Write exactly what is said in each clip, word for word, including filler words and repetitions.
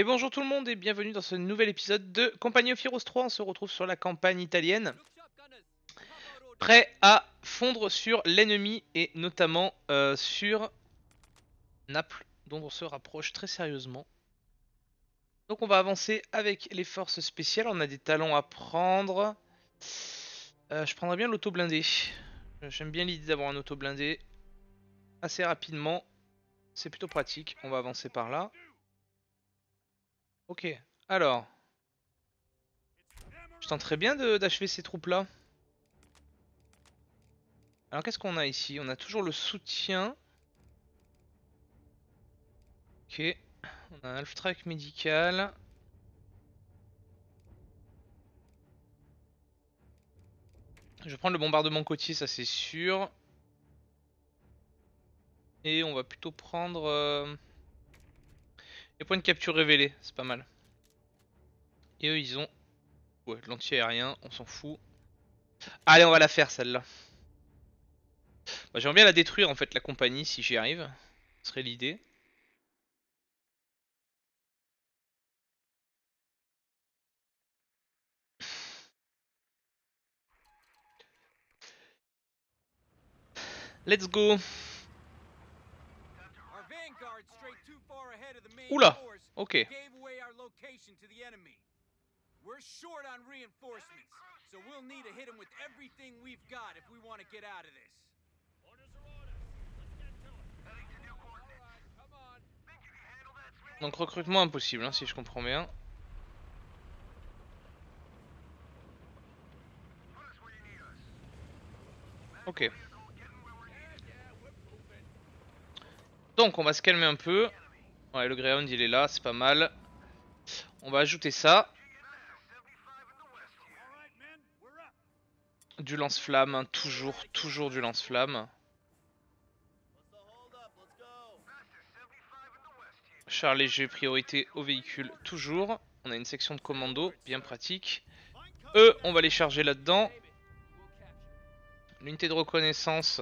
Et bonjour tout le monde et bienvenue dans ce nouvel épisode de Company of Heroes trois. On se retrouve sur la campagne italienne, prêt à fondre sur l'ennemi et notamment euh, sur Naples, dont on se rapproche très sérieusement. Donc on va avancer avec les forces spéciales, on a des talents à prendre. Euh, je prendrais bien l'auto blindé. J'aime bien l'idée d'avoir un auto blindé assez rapidement, c'est plutôt pratique. On va avancer par là. Ok, alors, je tenterais bien d'achever ces troupes là. Alors qu'est-ce qu'on a ici? On a toujours le soutien. Ok, on a un half track médical. Je vais prendre le bombardement côtier, ça c'est sûr. Et on va plutôt prendre... Euh les points de capture révélés, c'est pas mal. Et eux ils ont... Ouais, l'anti-aérien, on s'en fout. Allez, on va la faire celle-là. Bah, j'aimerais bien la détruire en fait, la compagnie, si j'y arrive. Ce serait l'idée. Let's go. Oula, ok. Donc recrutement impossible, hein, si je comprends bien. Ok. Donc on va se calmer un peu. Ouais, le Greyhound il est là, c'est pas mal. On va ajouter ça. Du lance-flamme, hein, toujours, toujours du lance-flamme. Char léger, priorité aux véhicules, toujours. On a une section de commando, bien pratique. Eux, on va les charger là-dedans. L'unité de reconnaissance.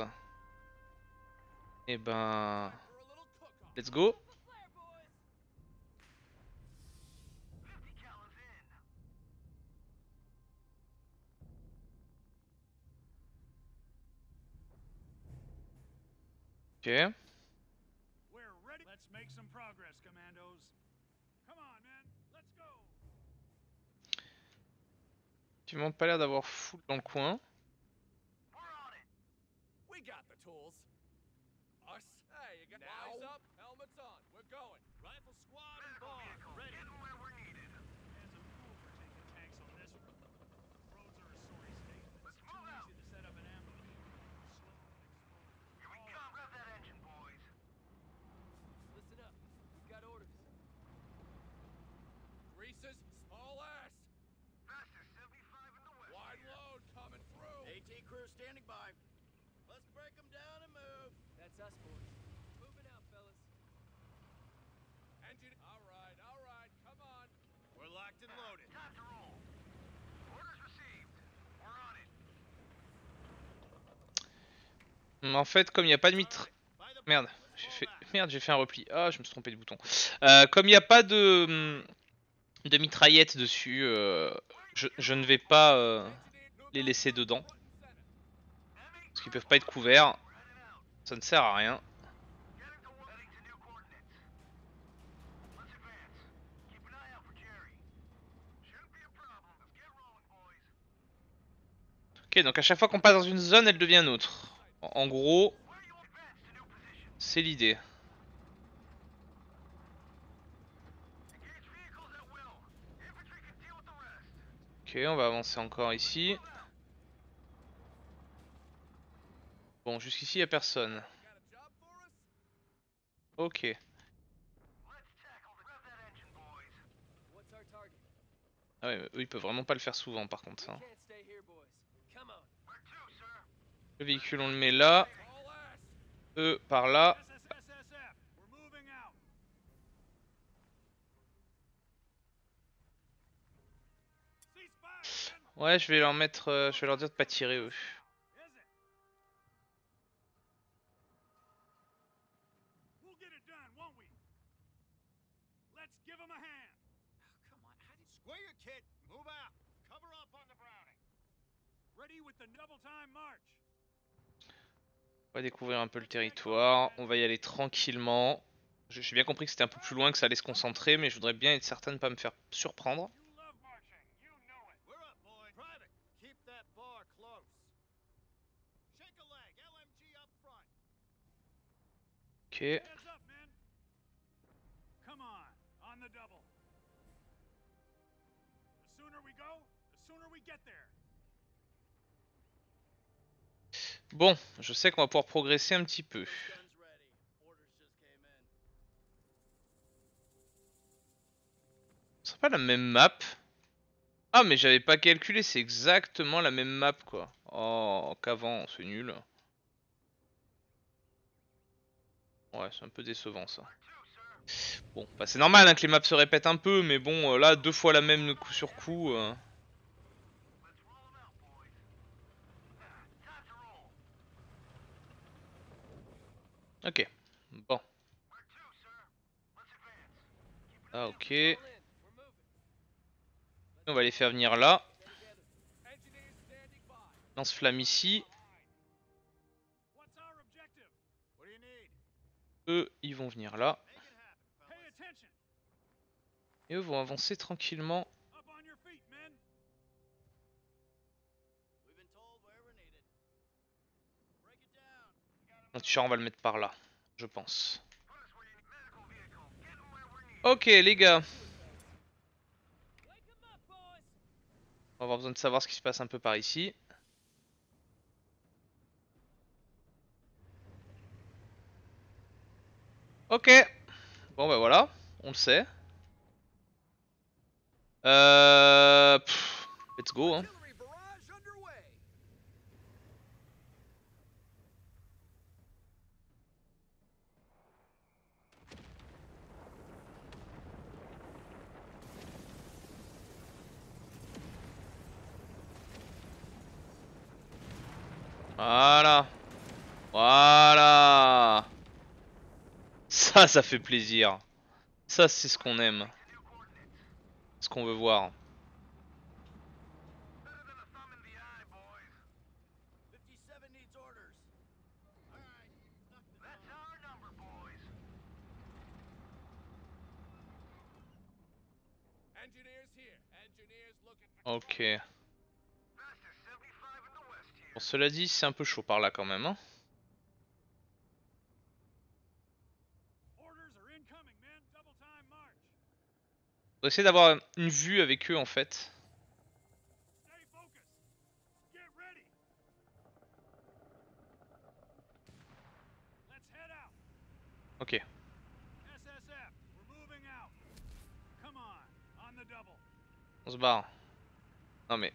Et eh ben... let's go. Ok. Tu m'as pas l'air d'avoir fou dans le coin. En fait, comme il n'y a pas de mitre... Merde, j'ai fait... Merde, j'ai fait un repli. Ah, je me suis trompé de bouton. Euh, comme il n'y a pas de... de mitraillette dessus, euh, je, je ne vais pas euh, les laisser dedans. Parce qu'ils peuvent pas être couverts. Ça ne sert à rien. Ok, donc à chaque fois qu'on passe dans une zone, elle devient nôtre. En gros, c'est l'idée. Ok, on va avancer encore ici. Bon, jusqu'ici, il n'y a personne. Ok. Ah ouais, eux, ils peuvent vraiment pas le faire souvent, par contre, ça. Le véhicule, on le met là. Eux, par là. Ouais, je vais leur mettre, euh, je vais leur dire de pas tirer eux. Let's give them a hand. On va découvrir un peu le territoire, on va y aller tranquillement. J'ai bien compris que c'était un peu plus loin, que ça allait se concentrer, mais je voudrais bien être certain de ne pas me faire surprendre. Ok. Bon, je sais qu'on va pouvoir progresser un petit peu. Ce serait pas la même map? Ah mais j'avais pas calculé, c'est exactement la même map quoi. Oh qu'avant, c'est nul. Ouais, c'est un peu décevant ça. Bon, bah c'est normal hein, que les maps se répètent un peu, mais bon, euh, là, deux fois la même coup sur coup. Euh... Ok, bon. Ah, ok. On va les faire venir là. Lance-flamme ici. Eux, ils vont venir là. Et eux vont avancer tranquillement. Notre char, on va le mettre par là, je pense. Ok les gars. On va avoir besoin de savoir ce qui se passe un peu par ici. Ok. Bon bah voilà, on le sait. Euh, pff, let's go hein. Voilà. Voilà. Ça, ça fait plaisir. Ça, c'est ce qu'on aime. Ce qu'on veut voir. Ok. Bon, cela dit, c'est un peu chaud par là quand même. Hein. On va essayer d'avoir une vue avec eux en fait. Ok. On se barre. Non mais...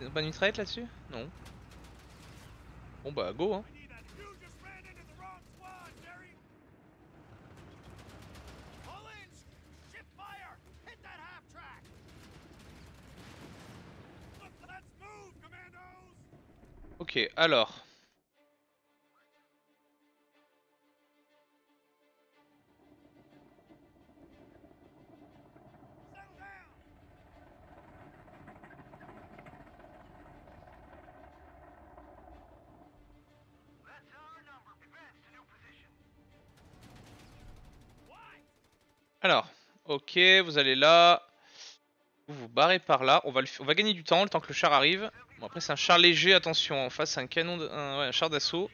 Ils n'ont pas de mitraillette là-dessus? Non. Bon bah go hein. Ok, alors. Alors, ok, vous allez là. Vous vous barrez par là. On va, le, on va gagner du temps le temps que le char arrive. Bon, après c'est un char léger, attention, en face c'est un canon, de, un, ouais, un char d'assaut.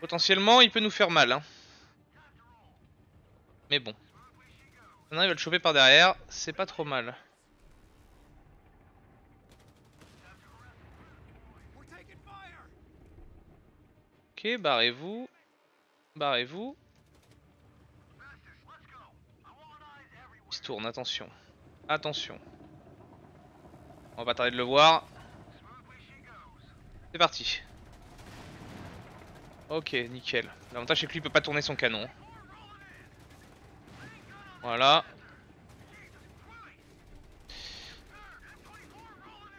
Potentiellement il peut nous faire mal hein. Mais bon. On arrive à le choper par derrière, c'est pas trop mal. Ok, barrez-vous. Barrez-vous. Il se tourne, attention. Attention. On va pas tarder de le voir. C'est parti. Ok, nickel. L'avantage c'est que lui peut pas tourner son canon. Voilà.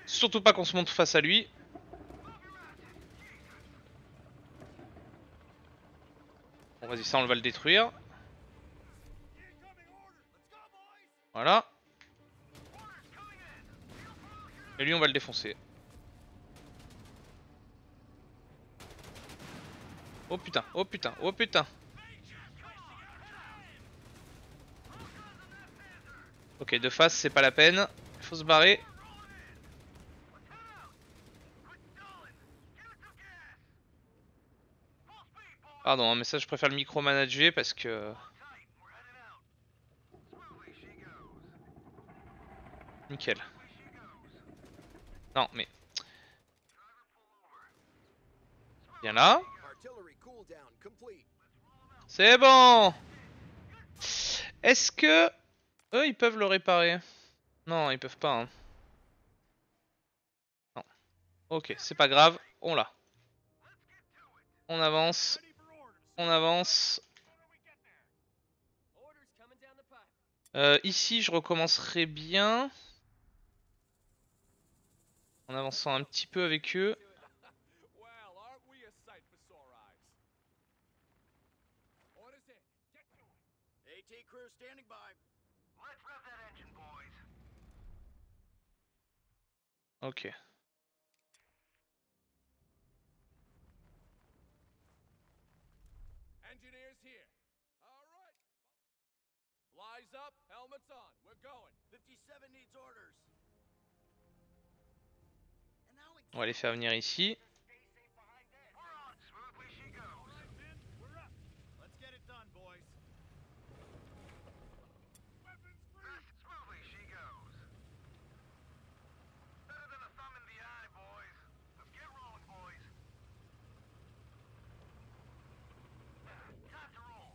Surtout pas qu'on se monte face à lui. Bon vas-y, ça on va le détruire. Voilà. Et lui on va le défoncer. Oh putain, oh putain, oh putain. Ok, de face c'est pas la peine, faut se barrer. Pardon, mais ça je préfère le micro-manager parce que... Nickel. Non mais... Viens là. C'est bon. Est-ce que... Eux ils peuvent le réparer? Non, ils peuvent pas. Hein. Non. Ok, c'est pas grave, on l'a. On avance. On avance. Euh, ici, je recommencerai bien. En avançant un petit peu avec eux. Ok. On va les faire venir ici.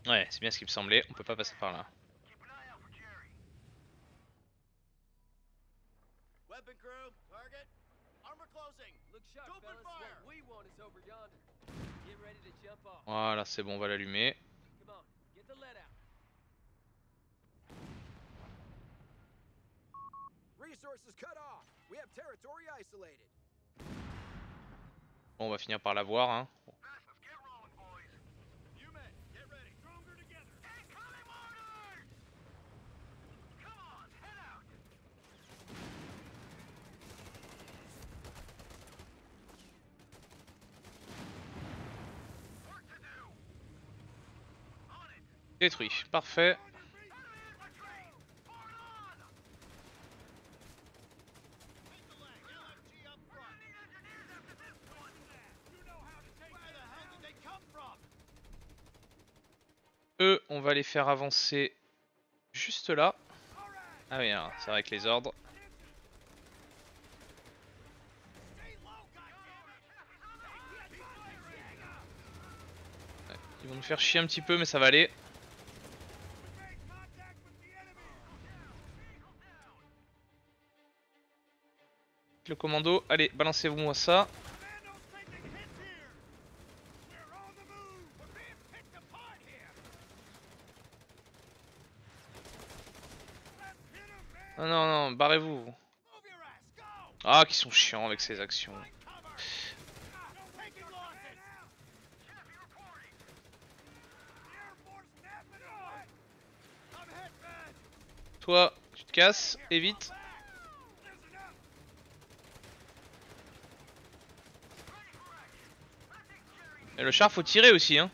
Ouais, c'est bien ce qui me semblait, on peut pas passer par là. Voilà, c'est bon, on va l'allumer. Bon, on va finir par l'avoir, hein. Détruit, parfait. Eux, on va les faire avancer juste là. Ah oui, c'est vrai que les ordres. Ils vont nous faire chier un petit peu, mais ça va aller. Le commando, allez, balancez-vous-moi ça. Non, non, non, barrez-vous. Ah, qu'ils sont chiants avec ces actions. Toi, tu te casses, et vite. Et le char faut tirer aussi hein.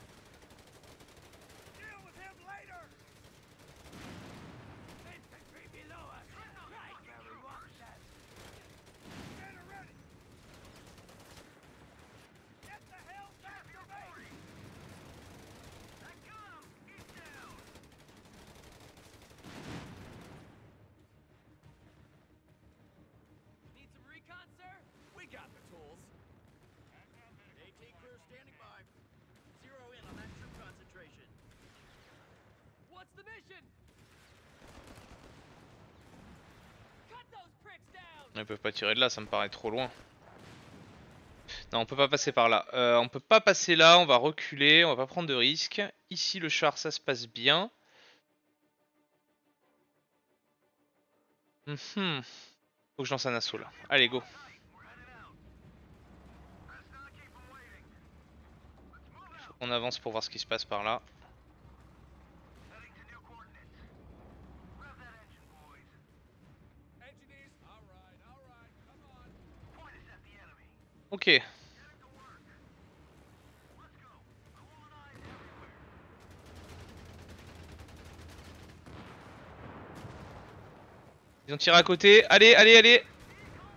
Ils peuvent pas tirer de là, ça me paraît trop loin. Non, on peut pas passer par là. Euh, on peut pas passer là, on va reculer, on va pas prendre de risques. Ici, le char, ça se passe bien. Mm-hmm. Faut que je lance un assaut là. Allez, go. Faut qu'on avance pour voir ce qui se passe par là. Ok. Ils ont tiré à côté. Allez, allez, allez.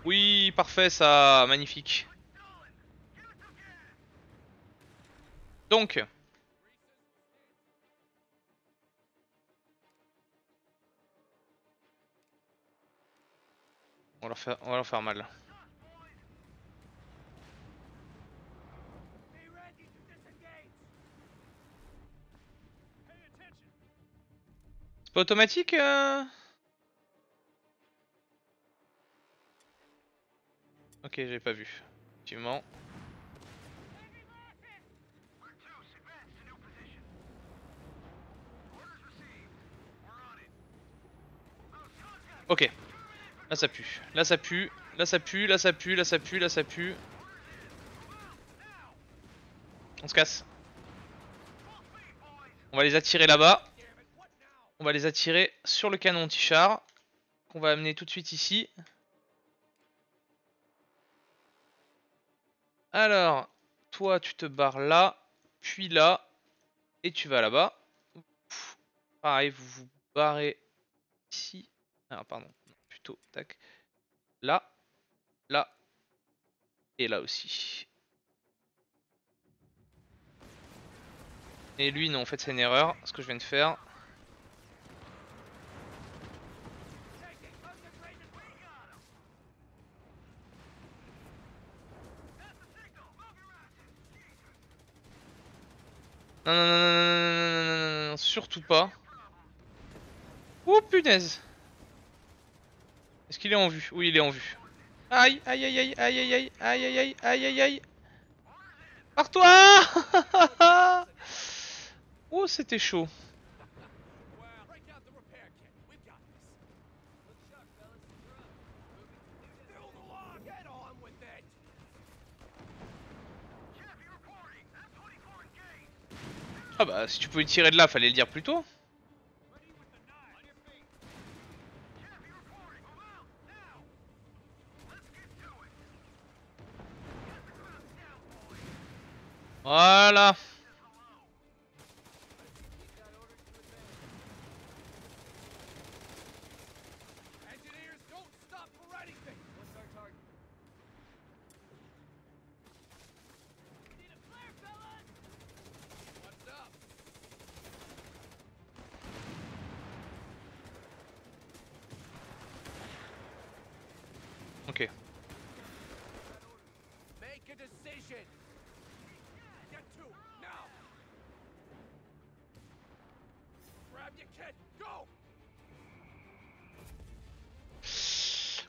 Oui, parfait ça. Magnifique. Donc... On va, leur faire, on va leur faire mal. C'est pas automatique euh... Ok, j'ai pas vu. Effectivement. Ok. Là ça pue, là ça pue, là ça pue, là ça pue, là ça pue, là ça pue. On se casse. On va les attirer là-bas. On va les attirer sur le canon anti-char. Qu'on va amener tout de suite ici. Alors, toi tu te barres là, puis là, et tu vas là-bas. Pareil, vous vous barrez ici. Ah pardon. Tac. Là, là et là aussi. Et lui non, en fait c'est une erreur ce que je viens de faire. Non non non non non non non non non, surtout pas. Oh punaise. Est-ce qu'il est en vue? Oui, il est en vue. Aïe, aïe, aïe, aïe, aïe, aïe, aïe, aïe, aïe, aïe, aïe. Pars-toi. Oh, c'était chaud. Ah bah, si tu pouvais tirer de là, fallait le dire plus tôt. Voilà. Ok. Make a decision.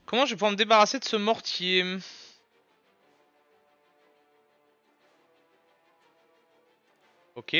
Comment je vais pouvoir me débarrasser de ce mortier? Ok.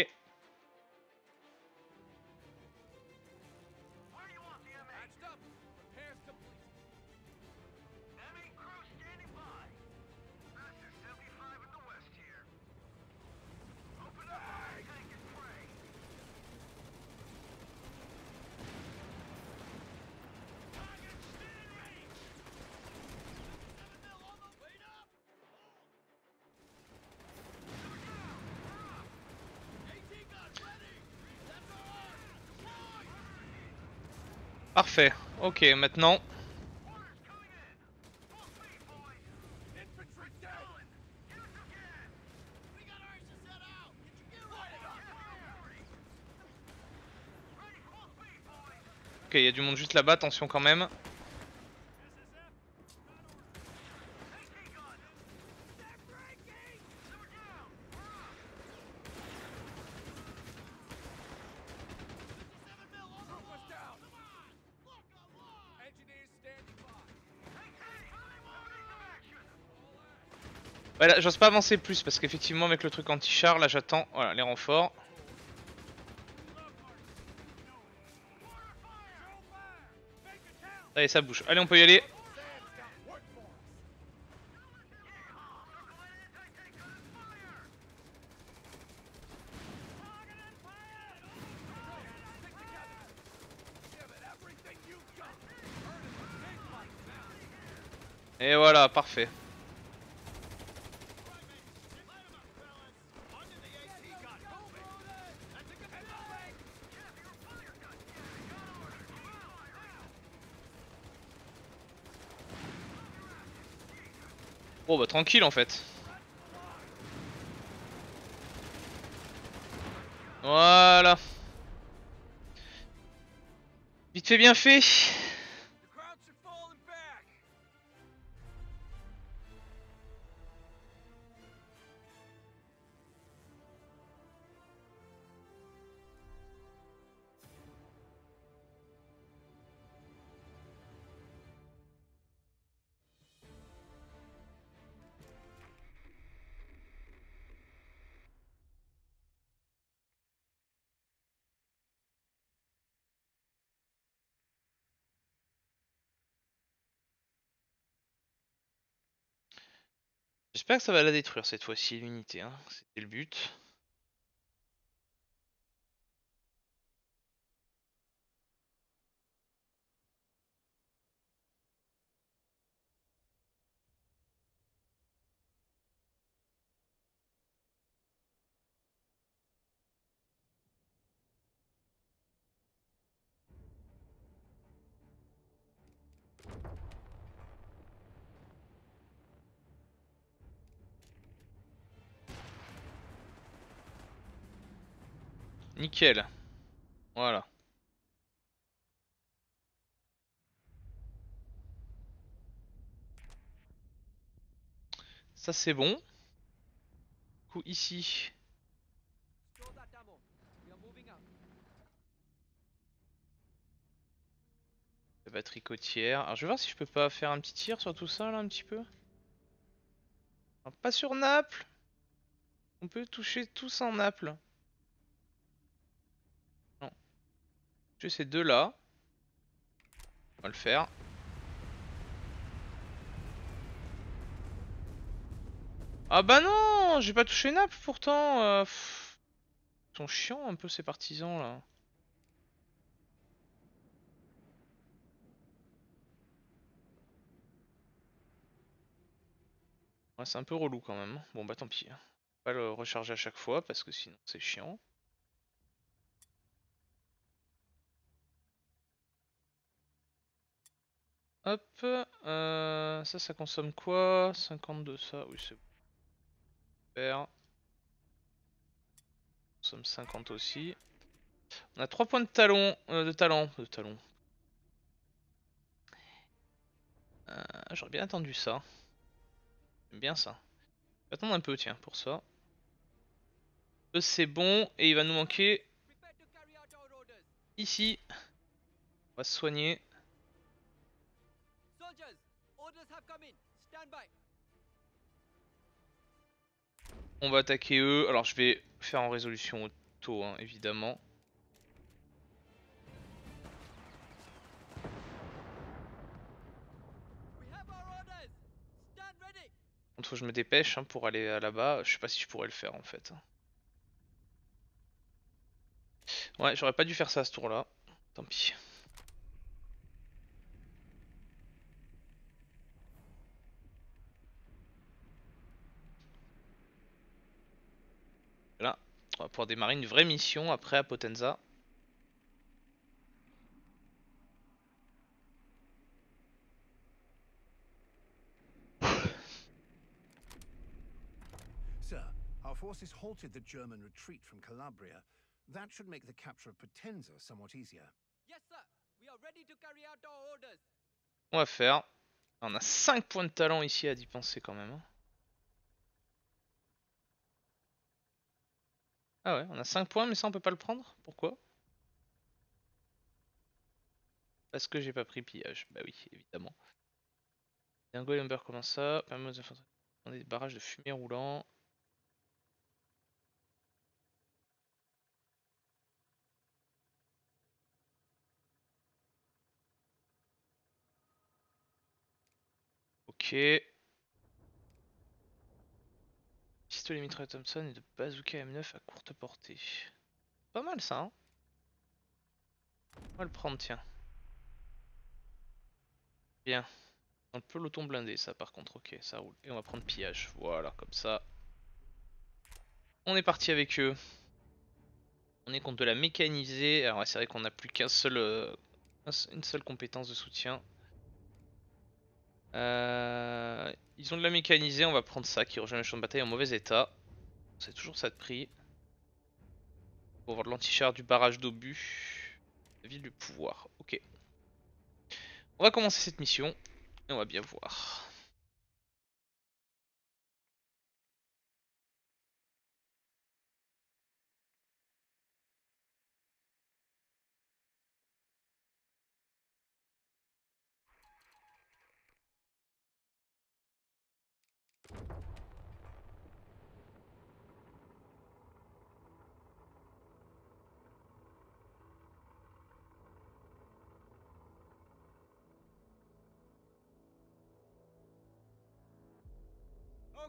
Parfait, ok, maintenant. Ok, il y a du monde juste là-bas, attention quand même. Voilà, j'ose pas avancer plus parce qu'effectivement avec le truc anti-char là j'attends, voilà, les renforts. Allez ça bouge, allez on peut y aller. Et voilà, parfait. Bon bah tranquille en fait. Voilà. Vite fait bien fait. J'espère que ça va la détruire cette fois-ci l'unité, hein. C'était le but. Nickel. Voilà. Ça c'est bon. Du coup ici. La batterie côtière. Alors je vais voir si je peux pas faire un petit tir sur tout ça là un petit peu. Alors, pas sur Naples. On peut toucher tous en Naples. Ces deux là, on va le faire. Ah bah non, j'ai pas touché Naples pourtant. Euh, Ils sont chiants un peu ces partisans là. Ouais, c'est un peu relou quand même. Bon bah tant pis. On va le recharger à chaque fois parce que sinon c'est chiant. Hop, euh, ça, ça consomme quoi? cinquante-deux, ça, oui, c'est bon. Super. Consomme cinquante aussi. On a trois points de talon, euh, de talent, de talon. Euh, J'aurais bien attendu ça. J'aime bien ça. Je vais attendre un peu, tiens, pour ça. Euh, c'est bon, et il va nous manquer. Ici. On va se soigner. On va attaquer eux. Alors je vais faire en résolution auto, hein, évidemment. Contre, faut que je me dépêche hein, pour aller là-bas. Je sais pas si je pourrais le faire en fait. Ouais, j'aurais pas dû faire ça à ce tour-là. Tant pis. On va pouvoir démarrer une vraie mission après à Potenza. Sir, our forces halted the German retreat from Calabria. That should make the capture of Potenza somewhat easier. Yes, sir. We are ready to carry out our orders. On va faire. On a cinq points de talent ici à d'y penser quand même. Ah ouais, on a cinq points mais ça on peut pas le prendre. Pourquoi? Parce que j'ai pas pris pillage. Bah oui, évidemment. Dingo et Lumber comment ça? On a des barrages de fumier roulant. Ok. Les mitraillettes Thompson et de bazooka M neuf à courte portée. Pas mal ça, hein. On va le prendre, tiens. Bien. Un peloton blindé, ça par contre, ok, ça roule. Et on va prendre pillage, voilà, comme ça. On est parti avec eux. On est contre de la mécanisée. Alors ouais, c'est vrai qu'on n'a plus qu'un seul, euh, une seule compétence de soutien. Euh... Ils ont de la mécanisée, on va prendre ça qui rejoint le champ de bataille en mauvais état. C'est toujours ça de prix. On va voir de l'antichar, du barrage d'obus. La ville du pouvoir, ok. On va commencer cette mission et on va bien voir.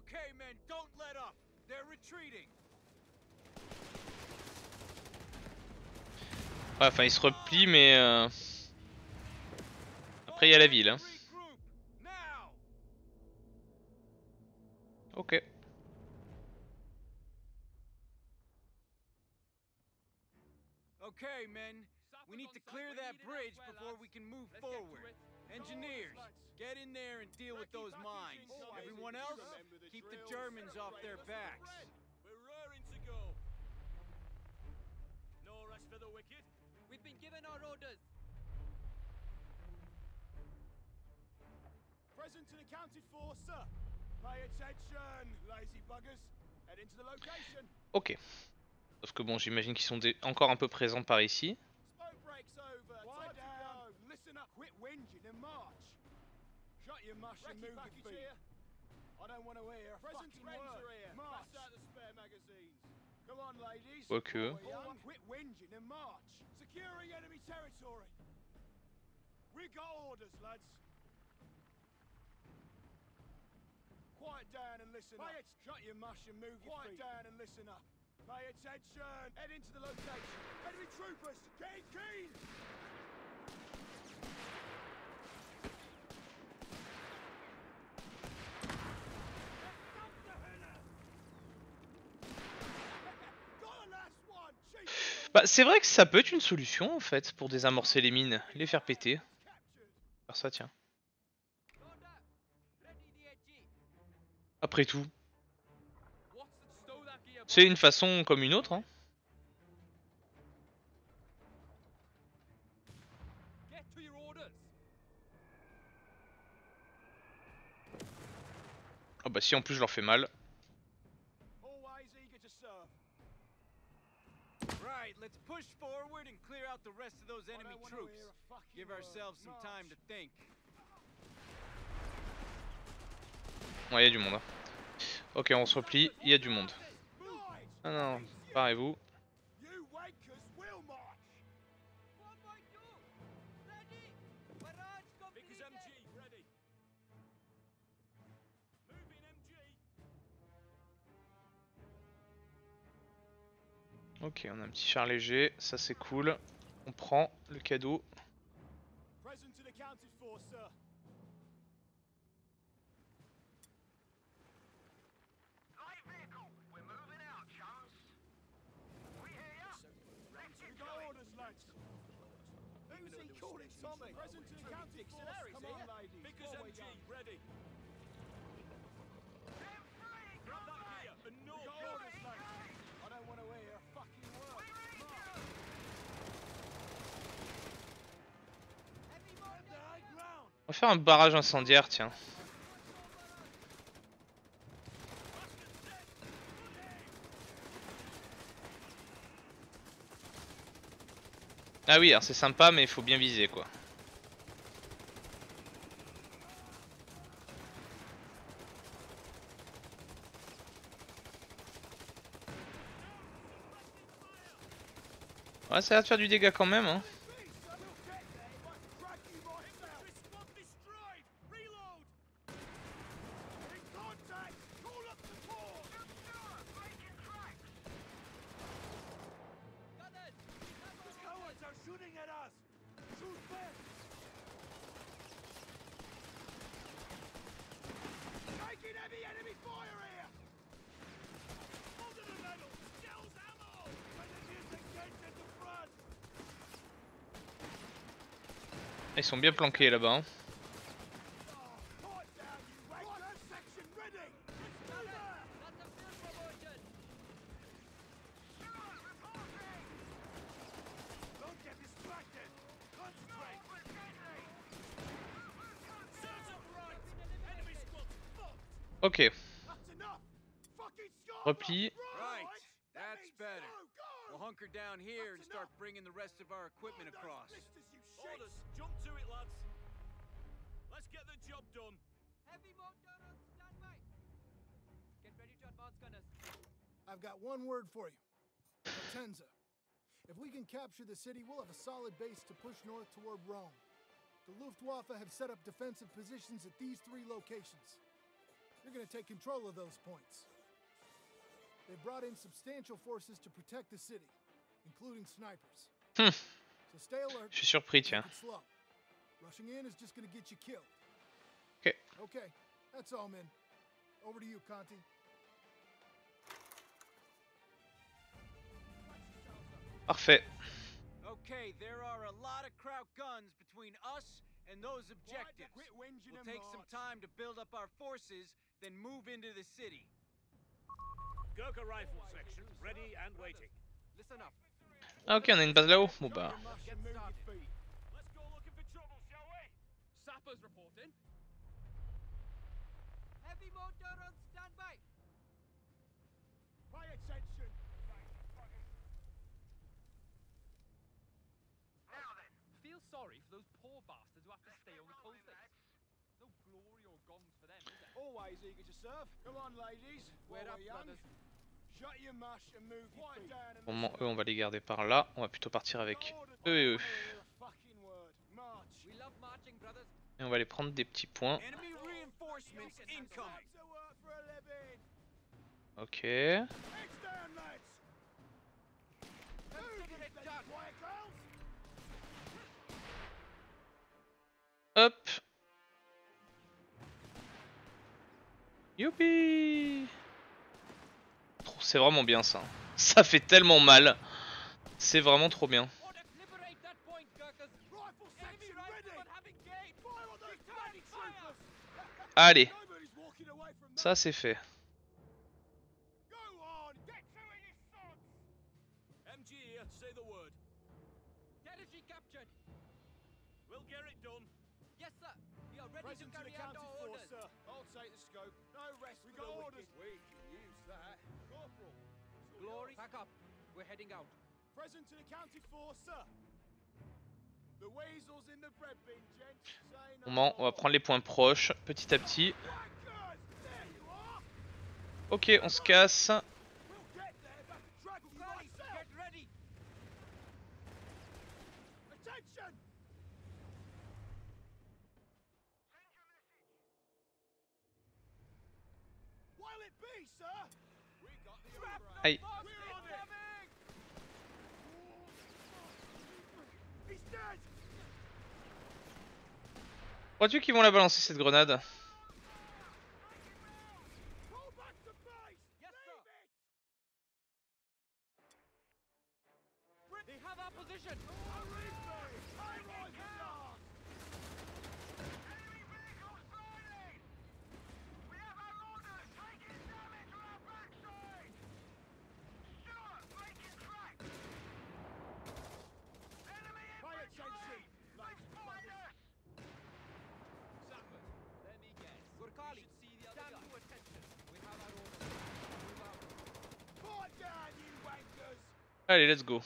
Okay, men, don't let up. They're retreating. Ouais, enfin, ils se replient, mais euh... après il y a la ville. Hein. Ok. Okay, men, we need to clear that bridge before we can move forward. Engineers, get in there and deal with those mines. Everyone else, keep the Germans off their backs. We're roaring to go. No rest for the wicked. We've been given our orders. Present and accounted for, sir. Pay attention, lazy buggers. Head into the location. Ok. Parce que bon, j'imagine qu'ils sont des... encore un peu présents par ici. Quit whinging and march. Shut your mush and move your feet. I don't want to hear a fucking word. March out the spare magazines. Come on, ladies. Okay. Quit whinging and march. Securing enemy territory. We got orders, lads. Quiet down and listen up. Shut your mush and move your feet. Quiet down and listen up. Pay attention. Head into the location. Enemy troopers. Keen, keen. Bah, c'est vrai que ça peut être une solution en fait pour désamorcer les mines, les faire péter. Faire ça, tiens. Après tout, c'est une façon comme une autre. Hein. Ah bah si en plus je leur fais mal. Let's push forward and clear out the rest of those enemy troops. Give ourselves some time to think. Ouais, il y a du monde. Hein. Ok, on se replie, il y a du monde. Ah non, parez-vous. Ok, on a un petit char léger, ça c'est cool. On prend le cadeau. On va faire un barrage incendiaire, tiens. Ah oui, alors c'est sympa, mais il faut bien viser, quoi. Ouais, ça a l'air de faire du dégât quand même, hein. Ils sont bien planqués là-bas. Hein. Ok. Repli. I've got one word for you. Potenza. If we can capture the city, we'll have a solid base to push north toward Rome. The Luftwaffe have set up defensive positions at these three locations. You're going to take control of those points. They brought in substantial forces to protect the city, including snipers. Hmm. So stay alert. Je suis surpris, tiens. Rushing in is just going to get you killed. Okay. Okay. That's all, men. Over to you, Conti. Parfait. Okay, there are a lot of crowd guns between us and those objectives. We'll take some time to build up our forces, then move into the city. Gurkha rifle section, ready and waiting. Listen up. Ah, ok, on a une base là-haut. Bon bah. Heavy motor on standby. Pay attention. Sorry for those poor bastards who have to stay on the cold face. No glory or guns for them, is there? Always eager to serve. Come on, ladies. We're up, brothers. Shut your mush and move your down. Au moment eux, on va les garder par là. On va plutôt partir avec eux et eux. Et on va les prendre des petits points. Ok. Hop. Youpi. C'est vraiment bien ça. Ça fait tellement mal. C'est vraiment trop bien. Allez. Ça c'est fait. On va prendre les points proches petit à petit. Ok, on se casse. Aïe. Crois-tu qu'ils vont la balancer cette grenade? Allez, let's go.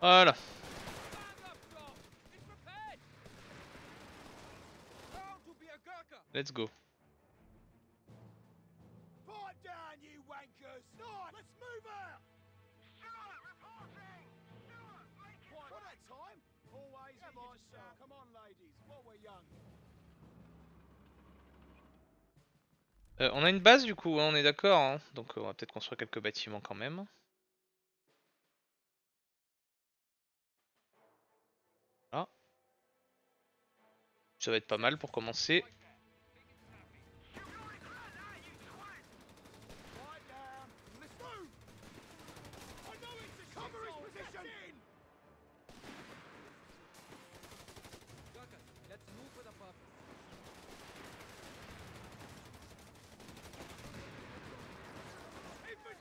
Voilà. Let's go. Euh, on a une base du coup, hein, on est d'accord, hein, donc on va peut-être construire quelques bâtiments quand même. Voilà. Ça va être pas mal pour commencer.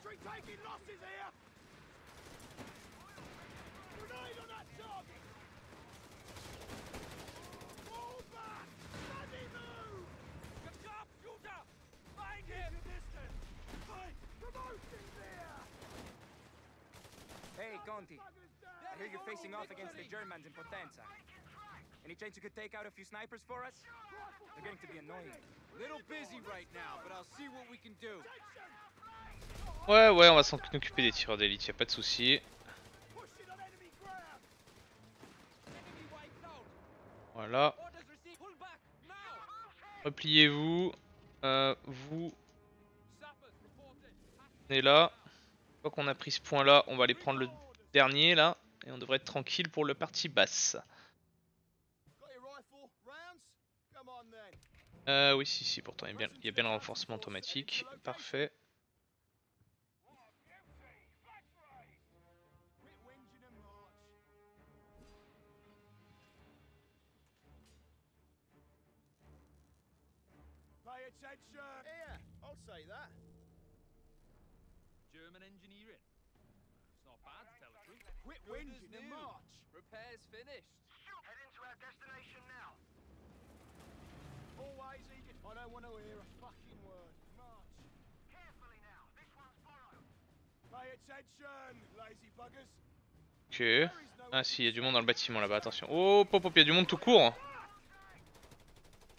infantry taking losses here! Grenade on that target! Fall back! Bloody move! Sharpshooter! Find him! Keep your distance! Fight! Promotion's here! Hey, Conti. I hear you're facing off against the Germans in Potenza. Any chance you could take out a few snipers for us? They're getting to be annoying. Little busy right now, but I'll see what we can do. Ouais, ouais, on va s'en occuper des tireurs d'élite, y a pas de souci. Voilà. Repliez-vous. Euh, vous. On est là. Une fois qu'on a pris ce point là, on va aller prendre le dernier là. Et on devrait être tranquille pour le parti basse. Euh, oui, si, si, pourtant il y a bien, il y a bien le renforcement automatique. Parfait. Ok. Ah si, il y a du monde dans le bâtiment là-bas, attention. Oh, pop, pop, il y a du monde tout court.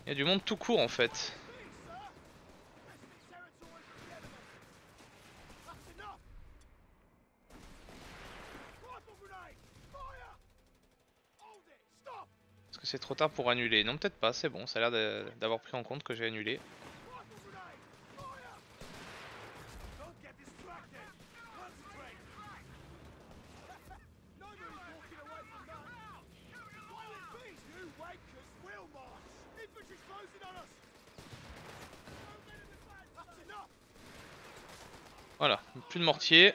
Il y a du monde tout court en fait. Est-ce que c'est trop tard pour annuler? Non, peut-être pas, c'est bon, ça a l'air d'avoir pris en compte que j'ai annulé. Voilà, plus de mortier.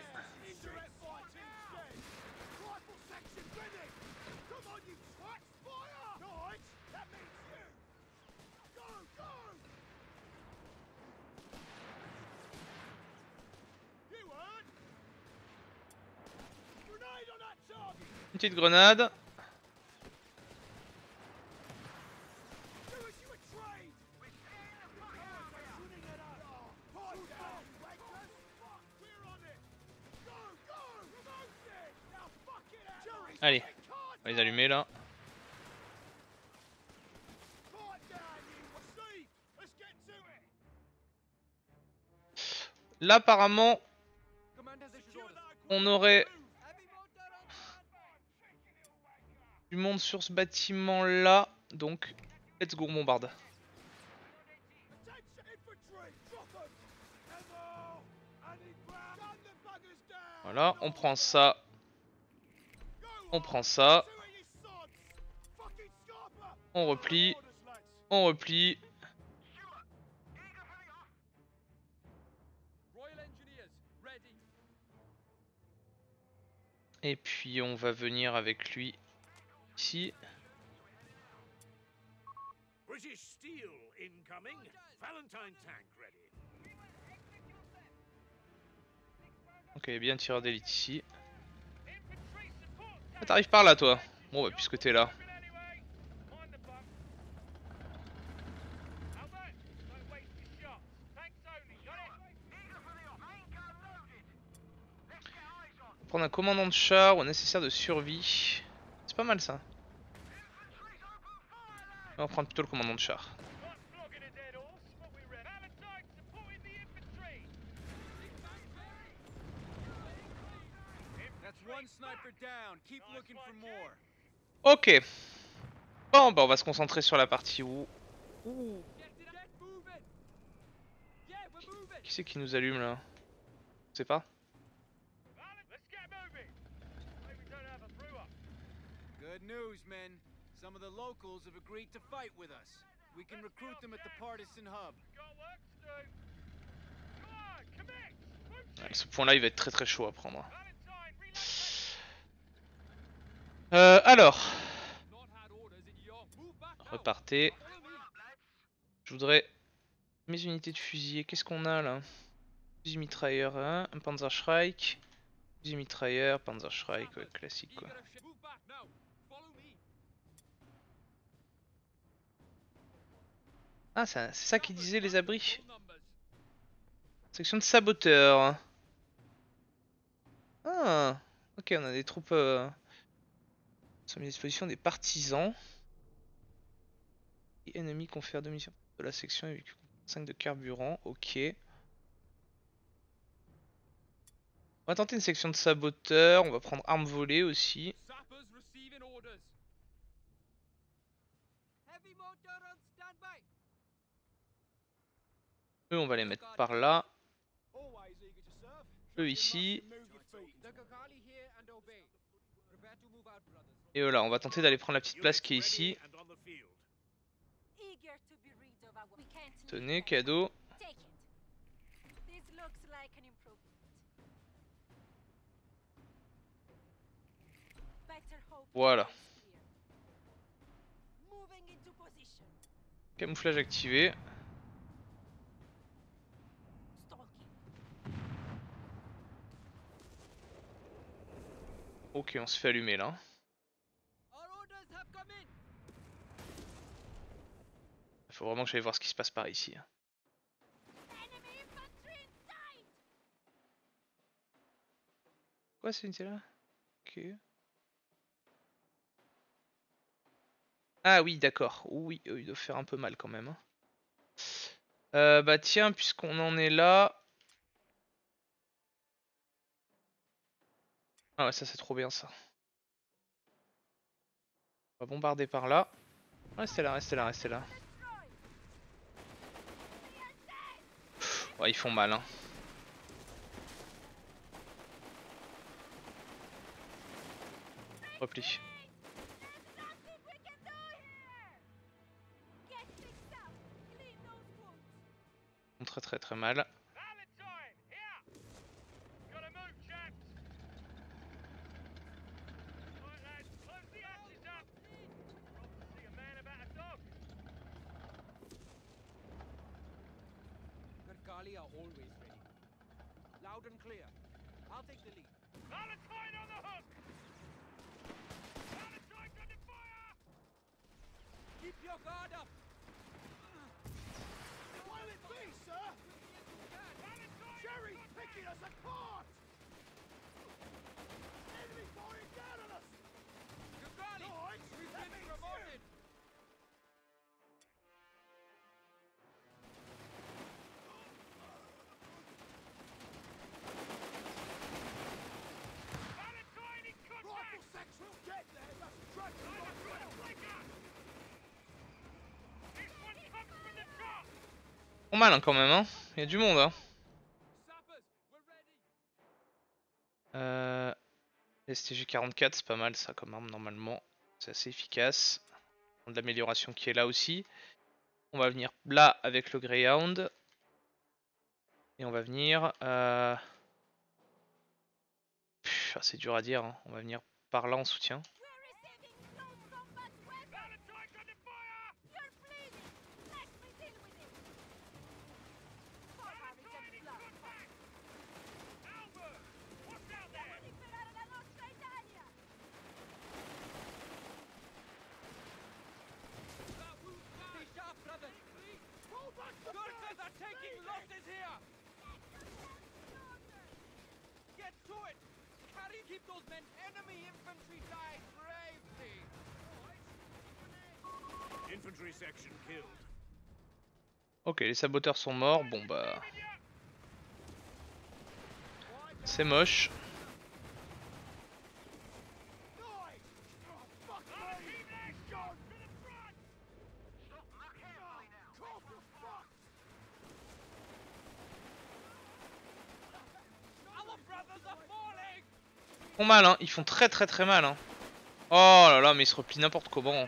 Une petite grenade. Allez, on va les allumer là. Là apparemment, on aurait du monde sur ce bâtiment là, donc let's go, bombarde. Voilà, on prend ça. On prend ça, on replie, on replie. Et puis on va venir avec lui ici. Ok, bien tireur d'élite ici. Ah, t'arrives par là toi. Bon bah puisque t'es là. Prendre un commandant de char ou un nécessaire de survie. C'est pas mal ça. On va prendre plutôt le commandant de char. Ok. Bon bah on va se concentrer sur la partie où... Ouh. Qui c'est qui nous allume là? Je sais pas. Good news, men. Some of the locals have agreed to fight with us. We can recruit them at the partisan hub. Ce point là il va être très très chaud à prendre. Euh, alors, repartez. Je voudrais mes unités de fusil. Qu'est-ce qu'on a là? dix mitrailleurs à un, un Panzerschreck, dix mitrailleurs, Panzerschreck, ouais, classique quoi. Ah, c'est ça qui disait les abris. Section de saboteurs. Ah, ok, on a des troupes. Euh... Nous sommes à disposition des partisans. Et ennemis confèrent deux missions de la section avec cinq de carburant. Ok. On va tenter une section de saboteurs. On va prendre armes volées aussi. Eux, on va les mettre par là. Eux ici. Et voilà, on va tenter d'aller prendre la petite place qui est ici. Tenez, cadeau. Voilà. Camouflage activé. Ok, on se fait allumer là. Il faut vraiment que j'aille voir ce qui se passe par ici. Quoi, c'est une là? Ok. Ah oui, d'accord. Oui, il doit faire un peu mal quand même. Euh, bah tiens, puisqu'on en est là... Ah ouais, ça c'est trop bien ça. On va bombarder par là. Restez là, restez là, restez là. Ouais, ils font mal hein. Repli. Ils font très très très mal. Mal hein, quand même hein, il y a du monde hein. euh, S T G quarante-quatre c'est pas mal ça comme arme, normalement c'est assez efficace. On a de l'amélioration qui est là aussi. On va venir là avec le Greyhound et on va venir euh... c'est dur à dire hein. On va venir par là en soutien. Ok, les saboteurs sont morts, bon bah... C'est moche. Ils font mal hein, ils font très très très mal hein. Oh là là, mais ils se replient n'importe comment.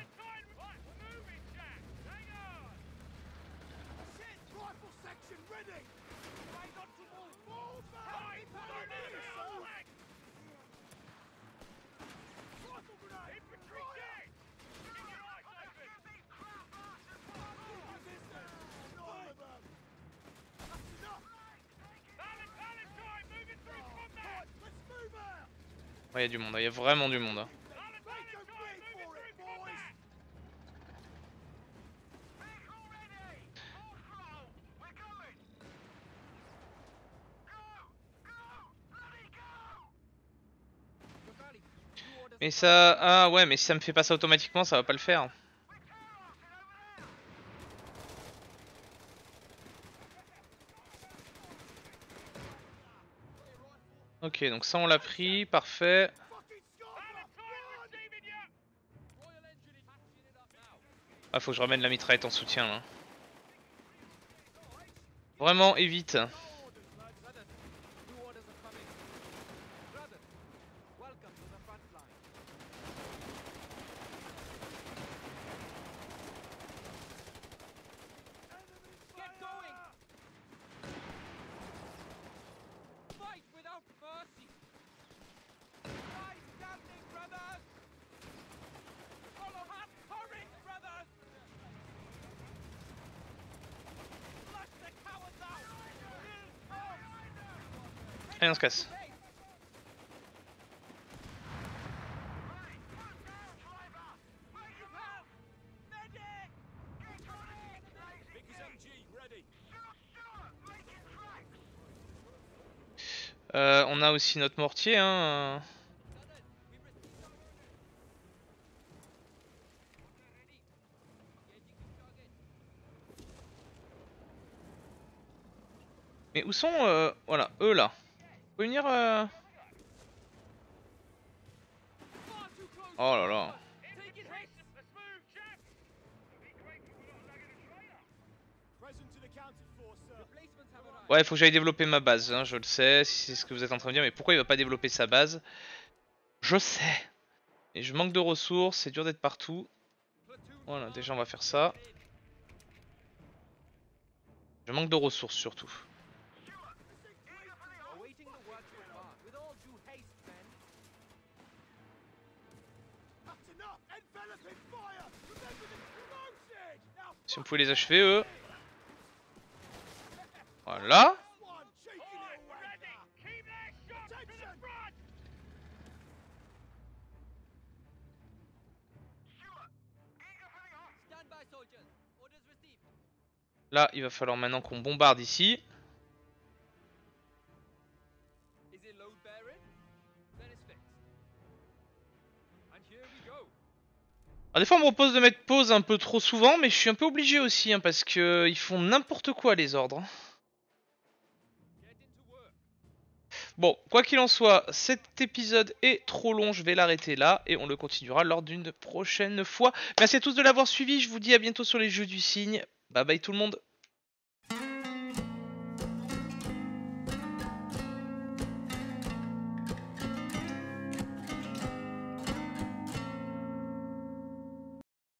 Il y a du monde, il y a vraiment du monde. Mais ça... Ah ouais, mais si ça me fait pas ça automatiquement, ça va pas le faire. Ok, donc ça on l'a pris, parfait. Ah, faut que je ramène la mitraillette en soutien là. Vraiment, évite. Allez, on se casse. Euh, on a aussi notre mortier, hein. Mais où sont euh, voilà, eux là? Vous pouvez venir euh... Oh là là. Ouais, il faut que j'aille développer ma base, hein, je le sais, si c'est ce que vous êtes en train de dire, mais pourquoi il va pas développer sa base? Je sais. Et je manque de ressources, c'est dur d'être partout. Voilà, déjà on va faire ça. Je manque de ressources surtout. Si on pouvait les achever eux. Voilà. Là il va falloir maintenant qu'on bombarde ici. Alors, des fois on me propose de mettre pause un peu trop souvent, mais je suis un peu obligé aussi hein, parce que euh, ils font n'importe quoi les ordres. Bon, quoi qu'il en soit, cet épisode est trop long, je vais l'arrêter là et on le continuera lors d'une prochaine fois. Merci à tous de l'avoir suivi, je vous dis à bientôt sur les Jeux du Cygne. Bye bye tout le monde.